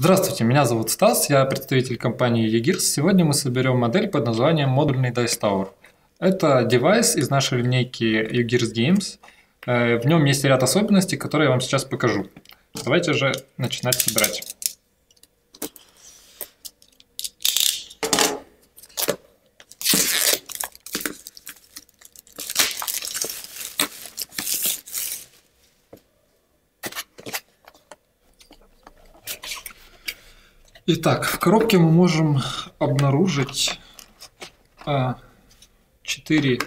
Здравствуйте, меня зовут Стас, я представитель компании Ugears. Сегодня мы соберем модель под названием Модульный Dice Tower. Это девайс из нашей линейки Ugears Games. В нем есть ряд особенностей, которые я вам сейчас покажу. Давайте же начинать собирать. Итак, в коробке мы можем обнаружить 4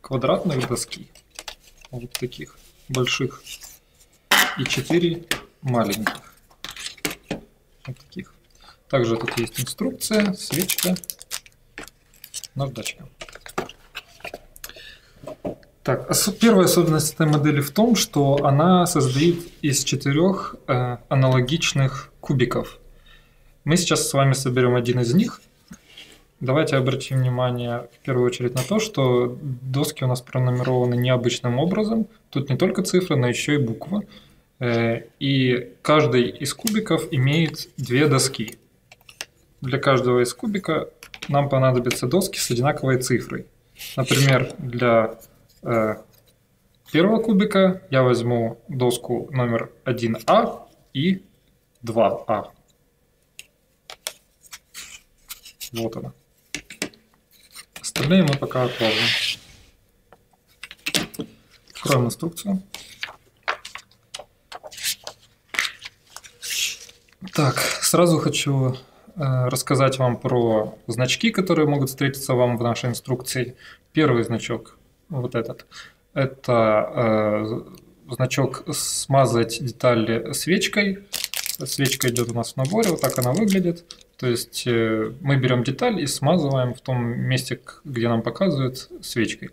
квадратных доски, вот таких больших, и 4 маленьких, вот таких. Также тут есть инструкция, свечка, наждачка. Так, первая особенность этой модели в том, что она состоит из 4 аналогичных кубиков. Мы сейчас с вами соберем один из них. Давайте обратим внимание в первую очередь на то, что доски у нас пронумерованы необычным образом. Тут не только цифры, но еще и буквы. И каждый из кубиков имеет 2 доски. Для каждого из кубика нам понадобятся доски с одинаковой цифрой. Например, для первого кубика я возьму доску номер 1А и 2А. Вот она. Остальные мы пока отложим. Откроем инструкцию. Так, сразу хочу рассказать вам про значки, которые могут встретиться вам в нашей инструкции. Первый значок, вот этот, это значок «Смазать детали свечкой». Свечка идет у нас в наборе, вот так она выглядит. То есть мы берем деталь и смазываем в том месте, где нам показывают, свечкой.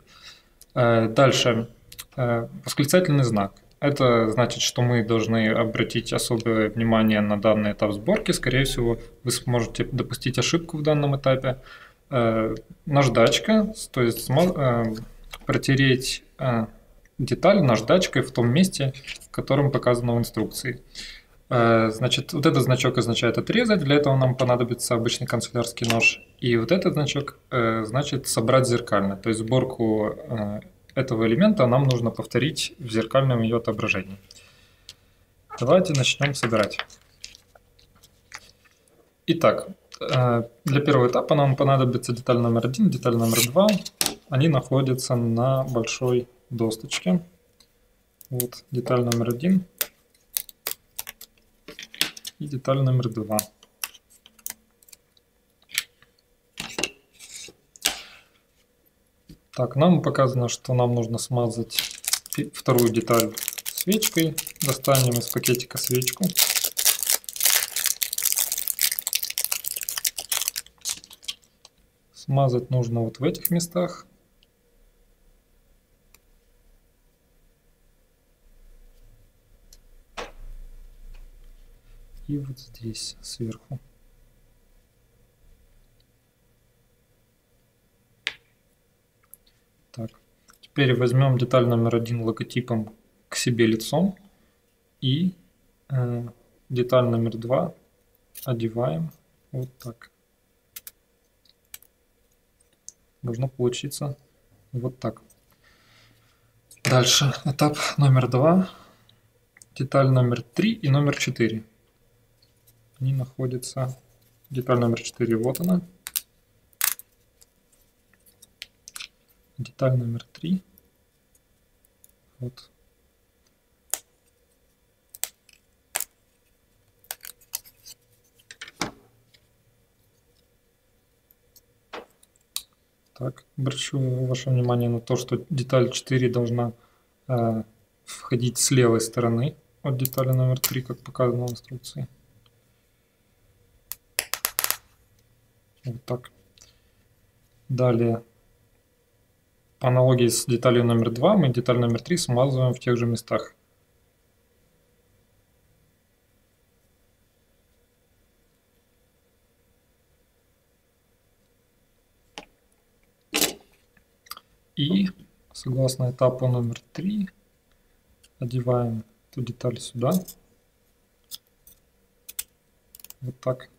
Дальше восклицательный знак. Это значит, что мы должны обратить особое внимание на данный этап сборки. Скорее всего, вы сможете допустить ошибку в данном этапе. Наждачка, то есть протереть деталь наждачкой в том месте, в котором показано в инструкции. Значит, вот этот значок означает отрезать, для этого нам понадобится обычный канцелярский нож. И вот этот значок значит собрать зеркально, то есть сборку этого элемента нам нужно повторить в зеркальном ее отображении. Давайте начнем собирать. Итак, для первого этапа нам понадобится деталь номер 1, деталь номер 2. Они находятся на большой досточке. Вот деталь номер 1. И деталь номер 2. Так, нам показано, что нам нужно смазать вторую деталь свечкой. Достанем из пакетика свечку. Смазать нужно вот в этих местах. И вот здесь, сверху. Так. Теперь возьмем деталь номер 1 логотипом к себе лицом. И деталь номер 2 одеваем вот так. Должно получиться вот так. Дальше этап номер 2, деталь номер 3 и номер 4. Они находятся. Деталь номер 4, вот она. Деталь номер 3. Вот. Так, обращу ваше внимание на то, что деталь 4 должна входить с левой стороны от детали номер 3, как показано в инструкции. Вот так. Далее, по аналогии с деталью номер 2, мы деталь номер 3 смазываем в тех же местах. И, согласно этапу номер 3, одеваем эту деталь сюда. вот так,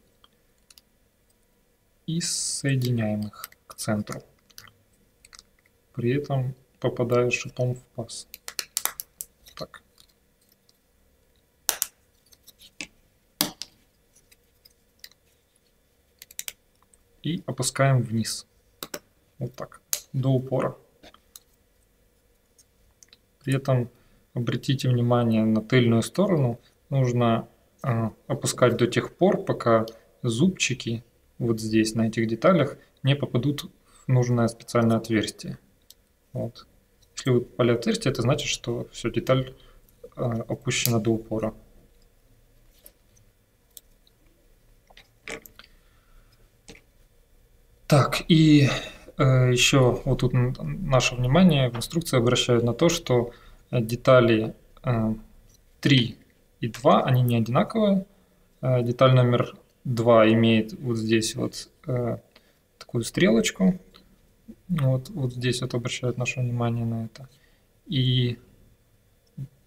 и соединяем их к центру. При этом попадая шипом в паз. Так. И опускаем вниз. Вот так. До упора. При этом обратите внимание на тыльную сторону. Нужно опускать до тех пор, пока зубчики вот здесь, на этих деталях, не попадут в нужное специальное отверстие. Вот. Если вы попали в отверстие, это значит, что все, деталь опущена до упора. Так, и еще вот тут наше внимание в инструкции обращают на то, что детали 3 и 2, они не одинаковые. Деталь номер 2 имеет вот здесь вот такую стрелочку. Вот здесь вот обращают наше внимание на это. И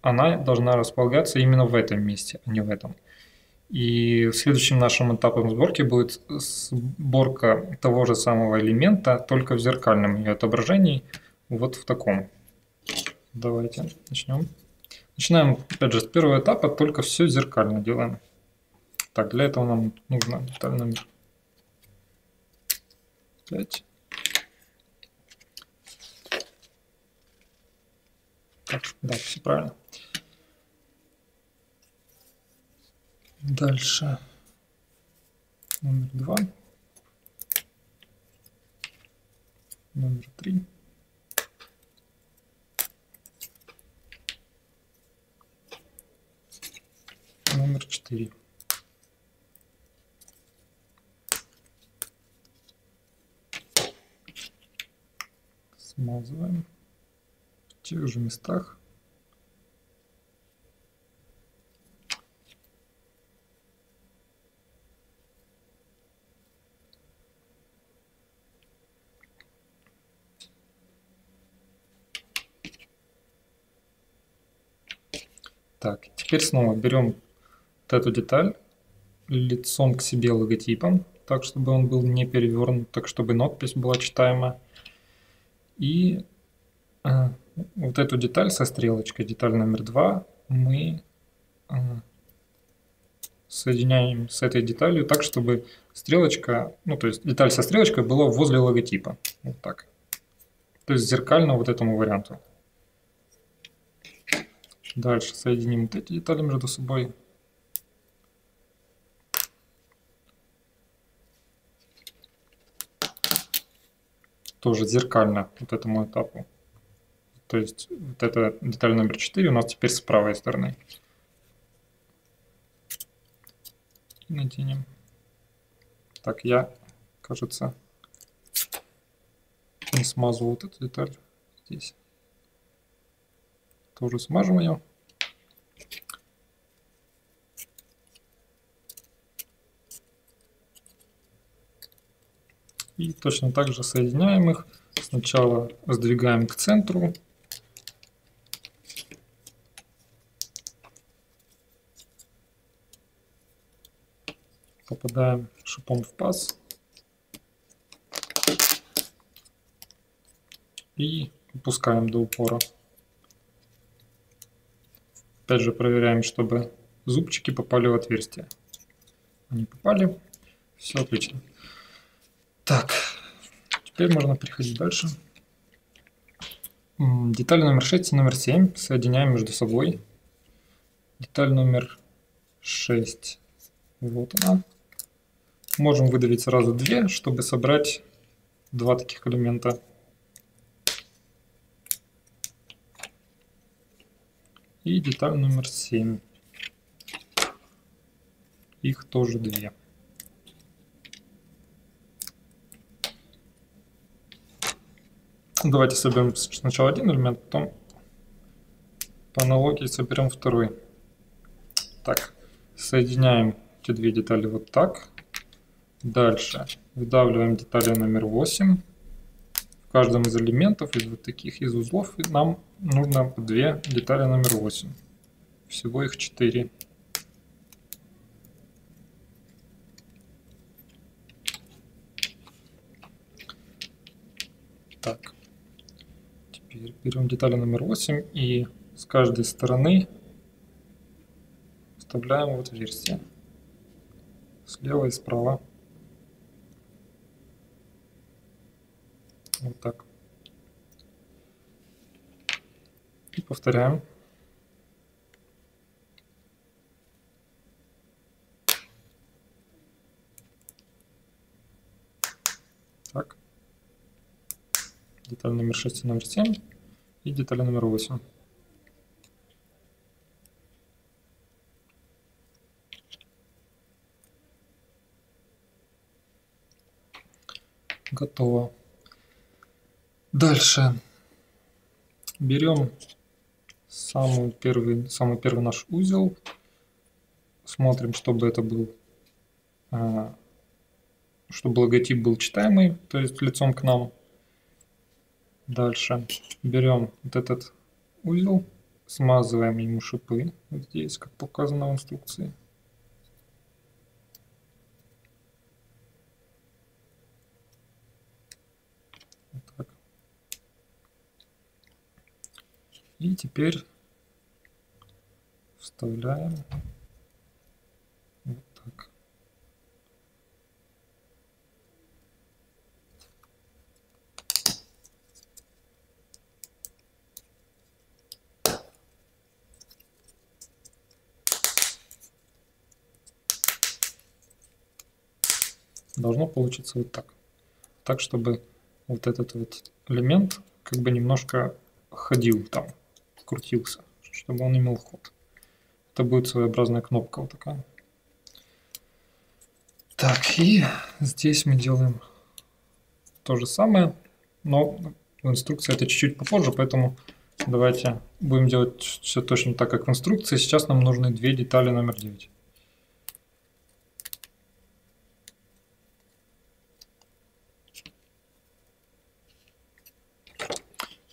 она должна располагаться именно в этом месте, а не в этом. И следующим нашим этапом сборки будет сборка того же самого элемента, только в зеркальном ее отображении, вот в таком. Давайте начнем. Начинаем, опять же, с первого этапа, только все зеркально делаем. Так, для этого нам нужно деталь номер 5. Да, все правильно. Дальше номер 2, номер 3, номер 4. Смазываем в тех же местах. Так, теперь снова берем вот эту деталь лицом к себе логотипом, так чтобы он был не перевернут, так чтобы надпись была читаема. И вот эту деталь со стрелочкой, деталь номер 2, мы соединяем с этой деталью так, чтобы стрелочка, ну то есть деталь со стрелочкой была возле логотипа. Вот так. То есть зеркально вот этому варианту. Дальше соединим вот эти детали между собой. Тоже зеркально вот этому этапу. То есть вот эта деталь номер 4 у нас теперь с правой стороны. И натянем. Так, я, кажется, не смазывал вот эту деталь здесь. Тоже смажем ее. И точно так же соединяем их. Сначала сдвигаем к центру. Попадаем шипом в паз. И опускаем до упора. Опять же проверяем, чтобы зубчики попали в отверстие. Они попали. Все отлично. Так, теперь можно переходить дальше. Детали номер 6 и номер 7 соединяем между собой. Деталь номер 6. Вот она. Можем выдавить сразу две, чтобы собрать два таких элемента. И деталь номер 7. Их тоже две. Давайте соберем сначала один элемент, потом по аналогии соберем второй. Так, соединяем эти две детали вот так. Дальше выдавливаем деталь номер 8. В каждом из элементов, из вот таких, из узлов, нам нужно по 2 детали номер 8. Всего их 4. Так, теперь берем деталь номер 8 и с каждой стороны вставляем вот отверстие слева и справа. Вот так. И повторяем. Так. Деталь номер 6 и номер 7. И деталь номер 8. Готово. Дальше берем самый первый наш узел, смотрим, чтобы это был, чтобы логотип был читаемый, то есть лицом к нам. Дальше берем вот этот узел, смазываем ему шипы, вот здесь, как показано в инструкции. И теперь вставляем вот так. Должно получиться вот так. Так, чтобы вот этот вот элемент как бы немножко ходил там. Крутился, чтобы он имел ход. Это будет своеобразная кнопка вот такая. Так, и здесь мы делаем то же самое, но в инструкции это чуть-чуть попозже, поэтому давайте будем делать все точно так, как в инструкции. Сейчас нам нужны две детали номер 9.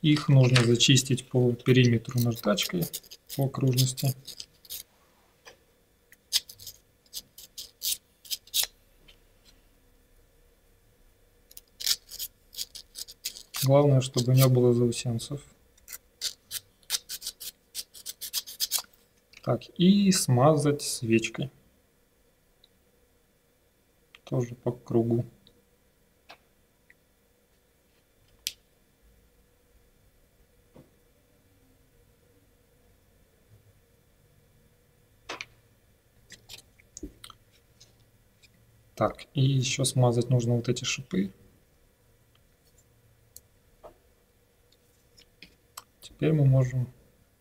Их нужно зачистить по периметру наждачкой, по окружности. Главное, чтобы не было заусенцев. Так, и смазать свечкой. Тоже по кругу. Так, и еще смазать нужно вот эти шипы. Теперь мы можем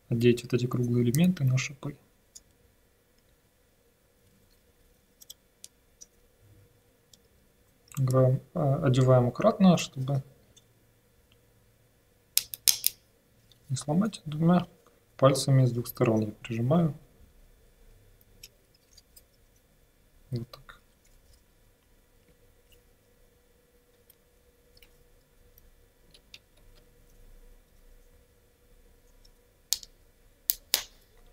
одеть вот эти круглые элементы на шипы. Одеваем аккуратно, чтобы не сломать. Двумя пальцами с двух сторон я прижимаю. Вот так.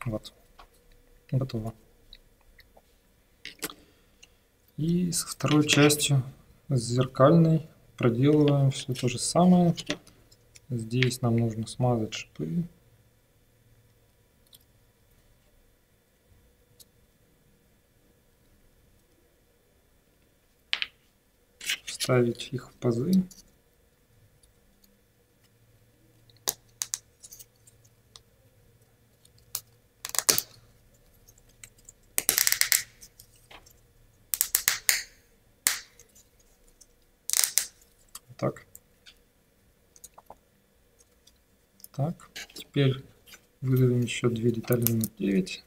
Вот, готово. И со второй частью, с зеркальной, проделываем все то же самое. Здесь нам нужно смазать шипы. Вставить их в пазы. Так, теперь вызовем еще две детали номер 9.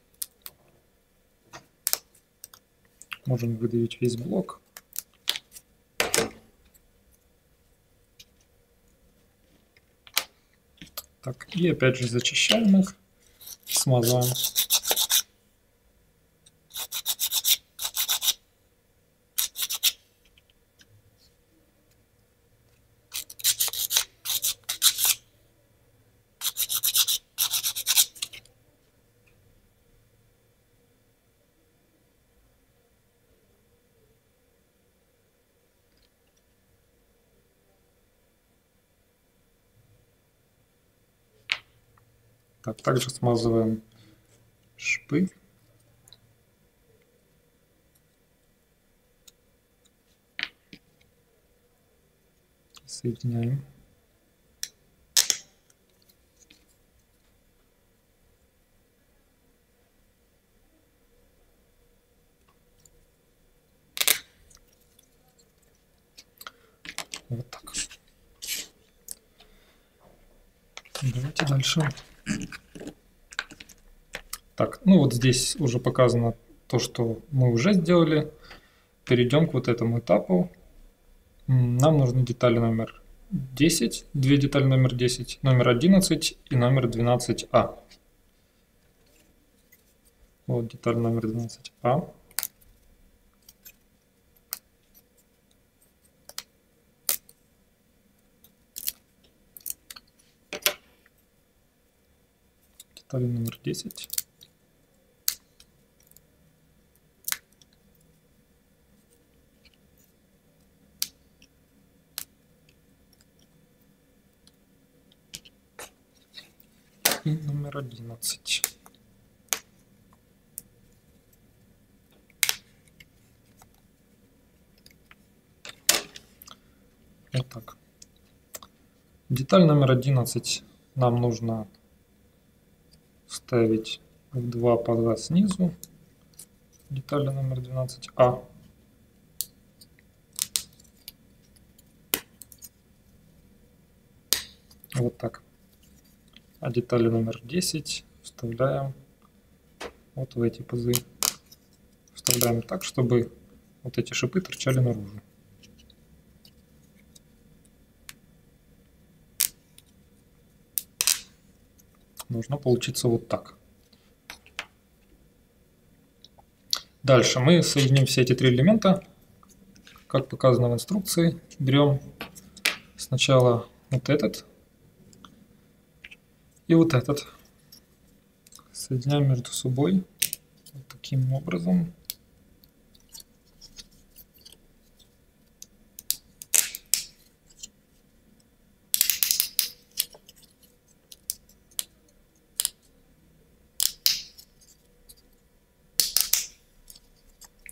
Можем выдавить весь блок. Так, и опять же зачищаем их, смазываем. Так, также смазываем шипы. Соединяем. Вот так. Давайте дальше. Так, ну вот здесь уже показано то, что мы уже сделали. Перейдем к вот этому этапу. Нам нужны детали номер 10, две детали номер 10, номер 11 и номер 12А. Вот деталь номер 12А. Деталь номер 10. И номер 11. Вот так. Деталь номер 11 нам нужно ставить в 2 по 2 снизу. Деталь номер 12А. Вот так. А детали номер 10 вставляем вот в эти пазы. Вставляем так, чтобы вот эти шипы торчали наружу. Должно получиться вот так. Дальше мы соединим все эти три элемента. Как показано в инструкции, берем сначала вот этот и вот этот. Соединяем между собой вот таким образом.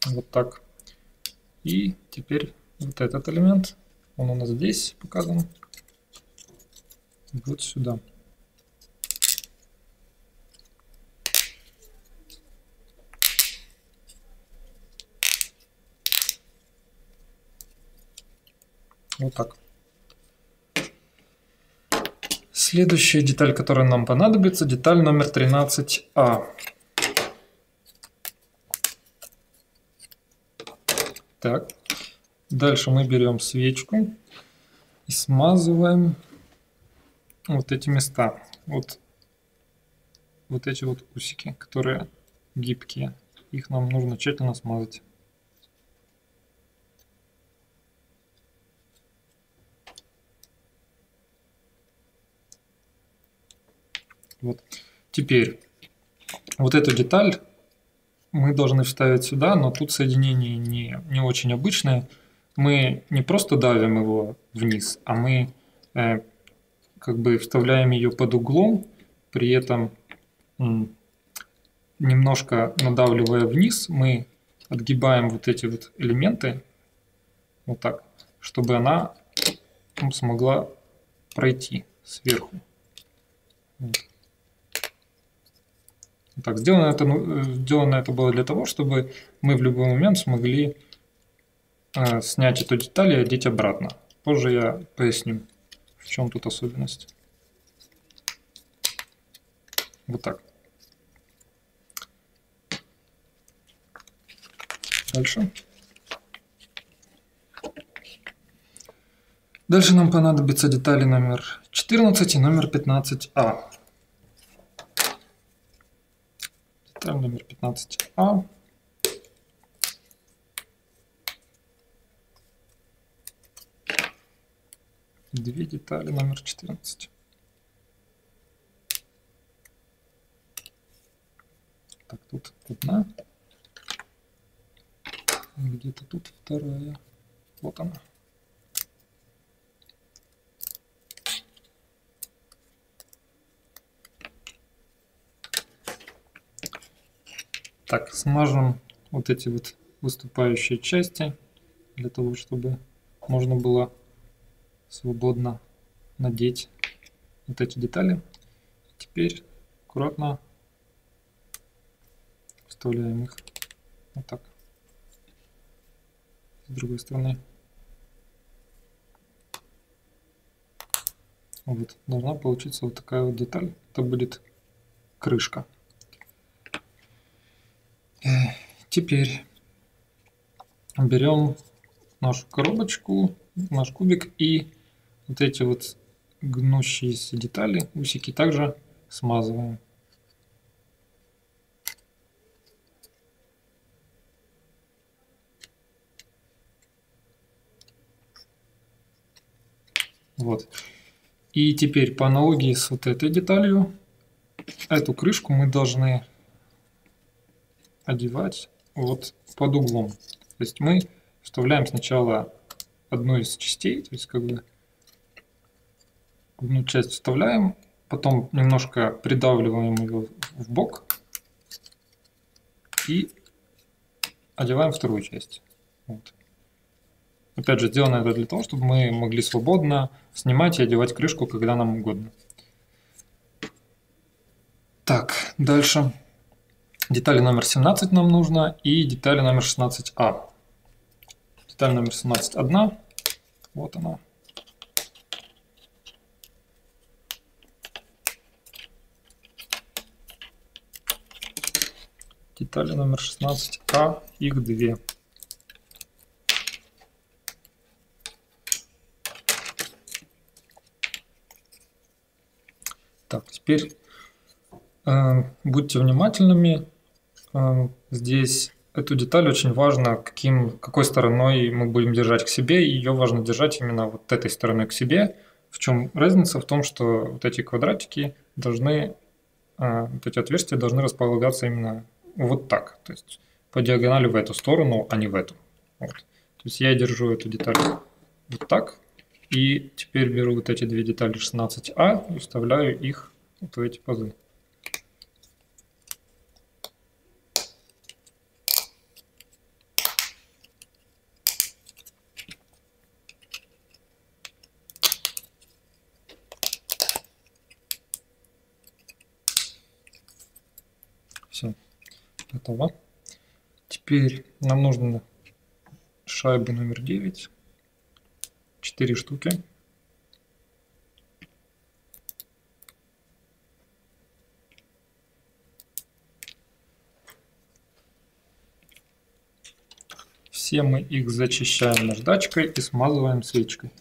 Вот так. И теперь вот этот элемент, он у нас здесь показан, вот сюда. Вот так. Следующая деталь, которая нам понадобится, деталь номер 13А. Так. Дальше мы берем свечку и смазываем вот эти места. Вот эти вот усики, которые гибкие. Их нам нужно тщательно смазать. Вот. Теперь вот эту деталь мы должны вставить сюда, но тут соединение не очень обычное. Мы не просто давим его вниз, а мы как бы вставляем ее под углом, при этом немножко надавливая вниз, мы отгибаем вот эти вот элементы вот так, чтобы она смогла пройти сверху. Вот. Так, сделано это было для того, чтобы мы в любой момент смогли снять эту деталь и одеть обратно. Позже я поясню, в чем тут особенность. Вот так. Дальше. Дальше нам понадобятся детали номер 14 и номер 15А. Номер 15А. Две детали номер 14. Так, тут одна. Где-то тут вторая. Вот она. Так, смажем вот эти вот выступающие части, для того, чтобы можно было свободно надеть вот эти детали. Теперь аккуратно вставляем их вот так, с другой стороны. Вот, должна получиться вот такая вот деталь. Это будет крышка. Теперь берем нашу коробочку, наш кубик, и вот эти вот гнущиеся детали, усики, также смазываем. Вот. И теперь по аналогии с вот этой деталью, эту крышку мы должны одевать вот под углом. То есть мы вставляем сначала одну из частей, то есть как бы одну часть вставляем, потом немножко придавливаем ее в бок и одеваем вторую часть. Вот. Опять же, сделано это для того, чтобы мы могли свободно снимать и одевать крышку, когда нам угодно. Так, дальше. Деталь номер 17 нам нужно и деталь номер 16А. Деталь номер 17 одна. Вот она. Детали номер 16А, их две. Так, теперь будьте внимательными. Здесь эту деталь очень важно, какой стороной мы будем держать к себе. Ее важно держать именно вот этой стороной к себе. В чем разница? В том, что вот эти квадратики должны, вот эти отверстия должны располагаться именно вот так. То есть по диагонали в эту сторону, а не в эту. Вот. То есть я держу эту деталь вот так. И теперь беру вот эти две детали 16А и вставляю их вот в эти пазы. Все, готово. Теперь нам нужно шайбу номер 9. 4 штуки. Все мы их зачищаем наждачкой и смазываем свечкой.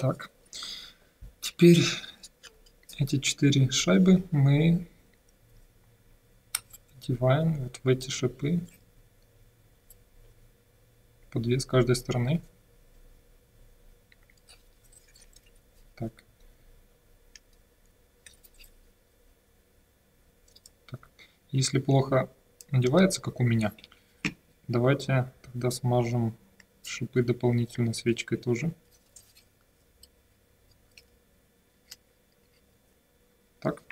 Так, теперь эти 4 шайбы мы одеваем вот в эти шипы, по 2 с каждой стороны. Так. Так. Если плохо надевается, как у меня, давайте тогда смажем шипы дополнительно свечкой тоже. Так.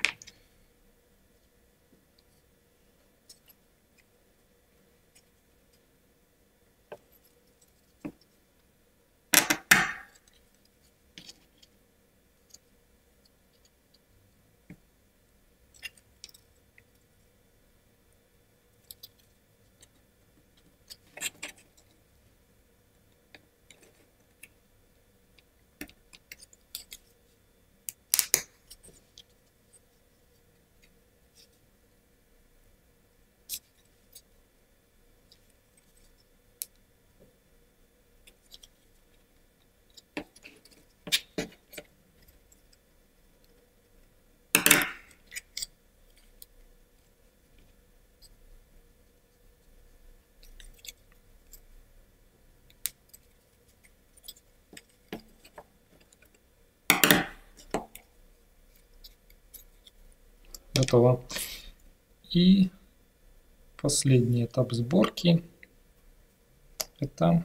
Готово. И последний этап сборки — это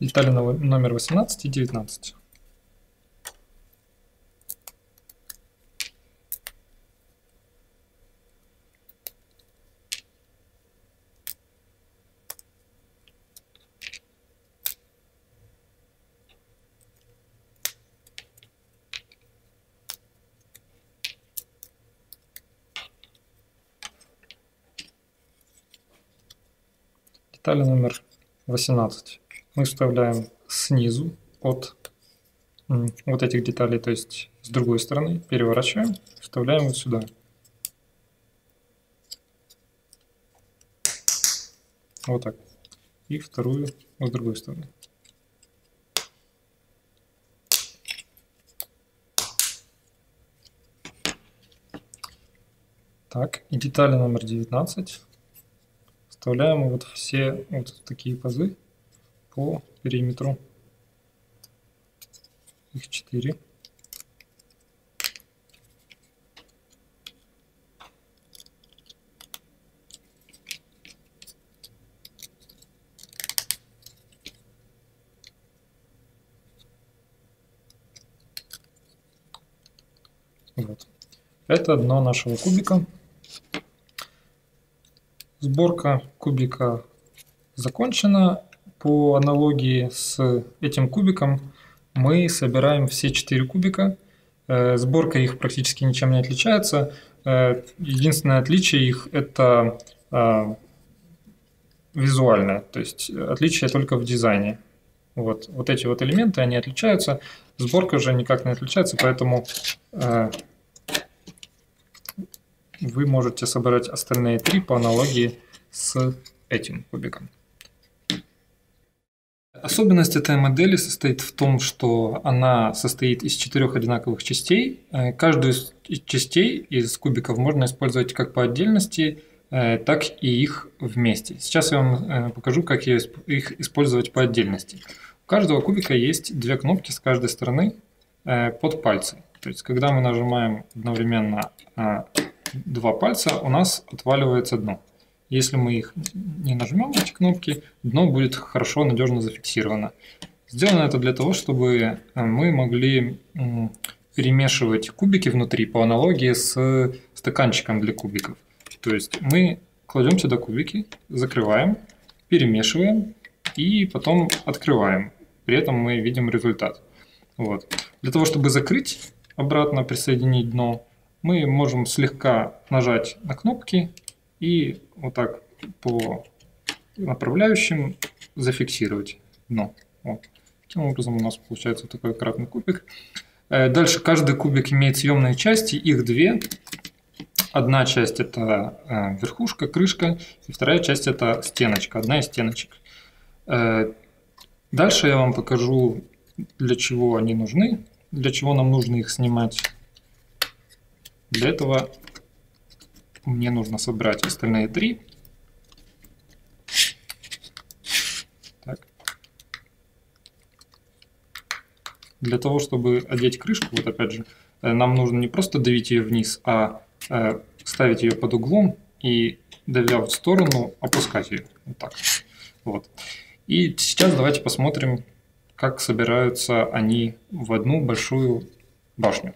детали номер 18 и 19. Деталь номер 18 мы вставляем снизу от вот этих деталей, то есть с другой стороны, переворачиваем, вставляем вот сюда. Вот так. И вторую с другой стороны. Так, и деталь номер 19. Вставляем вот все вот такие пазы по периметру. Их 4. Вот. Это дно нашего кубика. Сборка кубика закончена. По аналогии с этим кубиком мы собираем все 4 кубика. Сборка их практически ничем не отличается. Единственное отличие их — это визуальное, то есть отличие только в дизайне. Вот эти вот элементы, они отличаются. Сборка уже никак не отличается, поэтому вы можете собрать остальные 3 по аналогии с этим кубиком. Особенность этой модели состоит в том, что она состоит из 4 одинаковых частей. Каждую из частей, из кубиков, можно использовать как по отдельности, так и их вместе. Сейчас я вам покажу, как их использовать по отдельности. У каждого кубика есть 2 кнопки с каждой стороны под пальцы. То есть, когда мы нажимаем одновременно 2 пальца, у нас отваливается дно. Если мы их не нажмем, эти кнопки, дно будет хорошо, надежно зафиксировано. Сделано это для того, чтобы мы могли перемешивать кубики внутри по аналогии с стаканчиком для кубиков. То есть мы кладем сюда кубики, закрываем, перемешиваем и потом открываем. При этом мы видим результат. Вот. Для того, чтобы закрыть, обратно присоединить дно, мы можем слегка нажать на кнопки и вот так по направляющим зафиксировать дно. Вот. Таким образом у нас получается вот такой квадратный кубик. Дальше каждый кубик имеет съемные части, их 2. Одна часть — это верхушка, крышка, и вторая часть — это стеночка, одна из стеночек. Дальше я вам покажу, для чего они нужны, для чего нам нужно их снимать. Для этого мне нужно собрать остальные 3. Так. Для того, чтобы одеть крышку, вот опять же, нам нужно не просто давить ее вниз, а ставить ее под углом и, давя в сторону, опускать ее. Вот так. Вот. И сейчас давайте посмотрим, как собираются они в одну большую башню.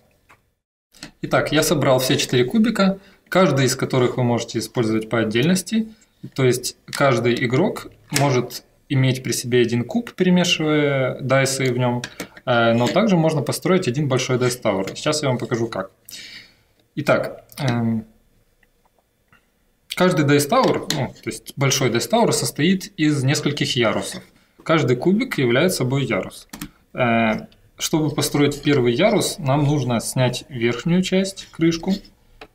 Итак, я собрал все 4 кубика, каждый из которых вы можете использовать по отдельности. То есть каждый игрок может иметь при себе 1 куб, перемешивая дайсы в нем, но также можно построить 1 большой Dice Tower. Сейчас я вам покажу как. Итак, каждый Dice Tower, то есть большой Dice Tower, состоит из нескольких ярусов. Каждый кубик является собой ярус. Чтобы построить первый ярус, нам нужно снять верхнюю часть, крышку,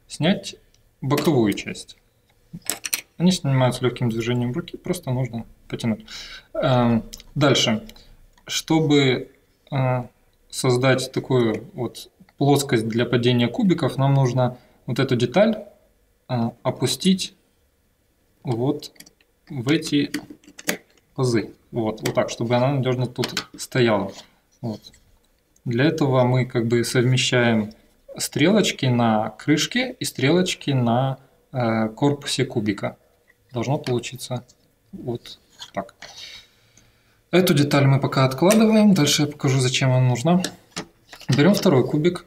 снять боковую часть. Они снимаются легким движением руки, просто нужно потянуть. Дальше, чтобы создать такую вот плоскость для падения кубиков, нам нужно вот эту деталь опустить вот в эти пазы. Вот так, чтобы она надежно тут стояла. Вот. Для этого мы как бы совмещаем стрелочки на крышке и стрелочки на корпусе кубика. Должно получиться вот так. Эту деталь мы пока откладываем. Дальше я покажу, зачем она нужна. Берем второй кубик,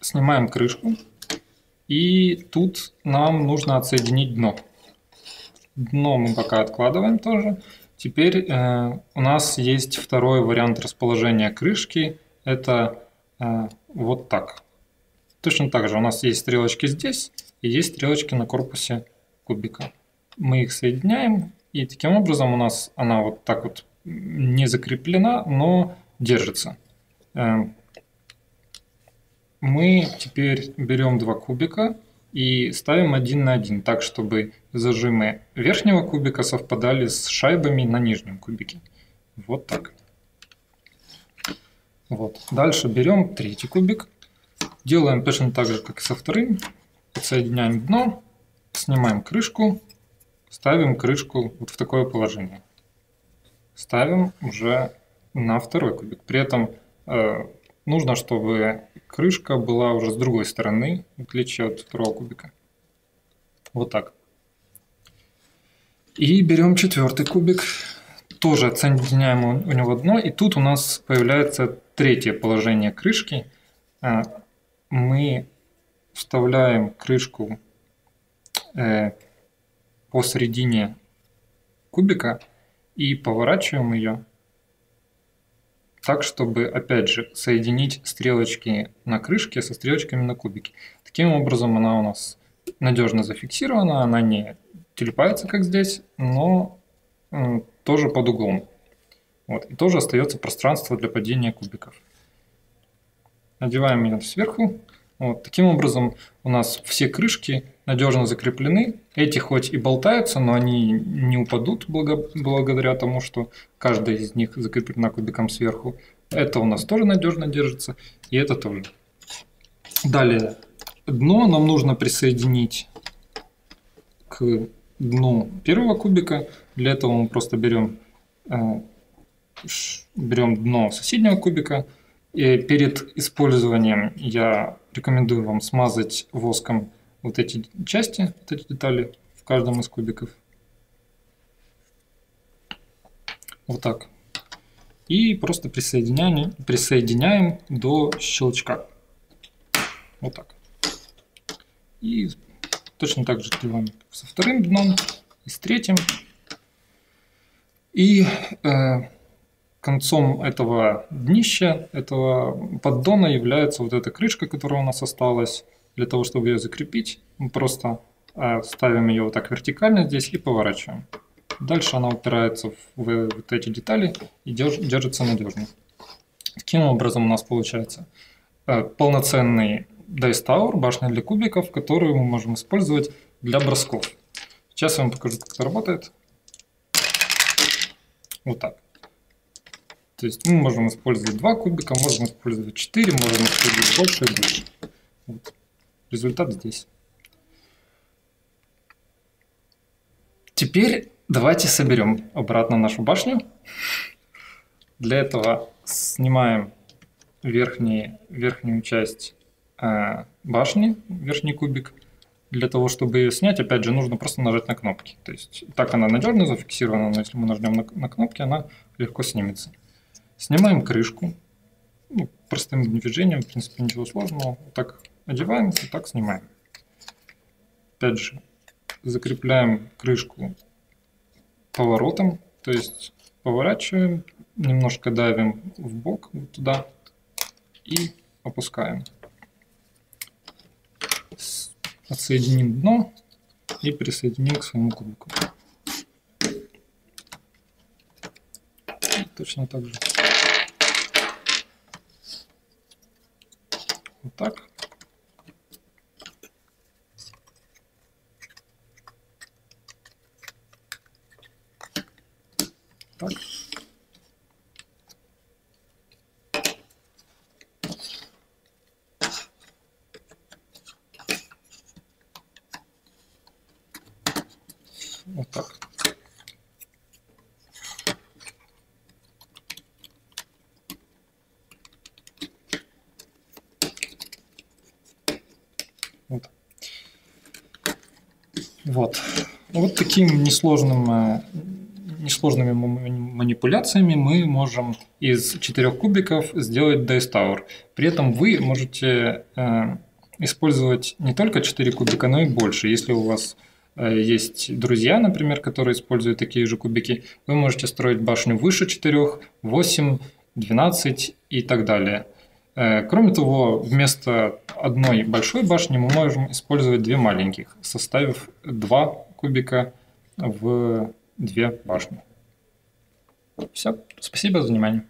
снимаем крышку, и тут нам нужно отсоединить дно. Дно мы пока откладываем тоже. Теперь у нас есть второй вариант расположения крышки. Это вот так. Точно так же у нас есть стрелочки здесь и есть стрелочки на корпусе кубика. Мы их соединяем, и таким образом у нас она вот так вот не закреплена, но держится. Мы теперь берем два кубика и ставим один на один, так чтобы зажимы верхнего кубика совпадали с шайбами на нижнем кубике. Вот так. Вот. Дальше берем третий кубик, делаем точно так же, как и со вторым, подсоединяем дно, снимаем крышку, ставим крышку вот в такое положение. Ставим уже на второй кубик. При этом нужно, чтобы крышка была уже с другой стороны, в отличие от второго кубика. Вот так. И берем четвертый кубик, тоже отсоединяем у него дно, и тут у нас появляется третье положение крышки. Мы вставляем крышку посередине кубика и поворачиваем ее так, чтобы опять же соединить стрелочки на крышке со стрелочками на кубике. Таким образом она у нас надежно зафиксирована, она не телепается, как здесь, но тоже под углом. Вот. И тоже остается пространство для падения кубиков. Надеваем ее сверху. Вот. Таким образом у нас все крышки надежно закреплены. Эти хоть и болтаются, но они не упадут благодаря тому, что каждая из них закреплена кубиком сверху. Это у нас тоже надежно держится, и это тоже. Далее дно нам нужно присоединить к дну первого кубика. Для этого мы просто берем дно соседнего кубика. И перед использованием я рекомендую вам смазать воском вот эти части, вот эти детали в каждом из кубиков. Вот так. И просто присоединяем до щелчка. Вот так. И точно так же делаем со вторым дном и с третьим. И концом этого днища, этого поддона, является вот эта крышка, которая у нас осталась. Для того, чтобы ее закрепить, мы просто ставим ее вот так вертикально здесь и поворачиваем. Дальше она упирается в вот эти детали и держится надежно. Таким образом у нас получается полноценный Dice Tower, башня для кубиков, которую мы можем использовать для бросков. Сейчас я вам покажу, как это работает. Вот так. То есть мы можем использовать 2 кубика, можем использовать 4, можем использовать больше и больше. Вот. Результат здесь. Теперь давайте соберем обратно нашу башню. Для этого снимаем верхнюю часть башни, верхний кубик. Для того, чтобы ее снять, опять же, нужно просто нажать на кнопки. То есть так она надежно зафиксирована, но если мы нажмем на кнопки, она легко снимется. Снимаем крышку. Ну, простым движением, в принципе, ничего сложного. Вот так одеваем, вот так снимаем. Опять же, закрепляем крышку поворотом. То есть поворачиваем, немножко давим в бок вот туда и опускаем. Отсоединим дно и присоединим к своему кубику. Точно так же. Вот так. Так. Вот так. Вот. Вот такими несложными манипуляциями мы можем из 4 кубиков сделать Dice Tower. При этом вы можете использовать не только 4 кубика, но и больше. Если у вас есть друзья, например, которые используют такие же кубики, вы можете строить башню выше 4, 8, 12 и так далее. Кроме того, вместо одной большой башни мы можем использовать две маленьких, составив 2 кубика в 2 башни. Все, спасибо за внимание.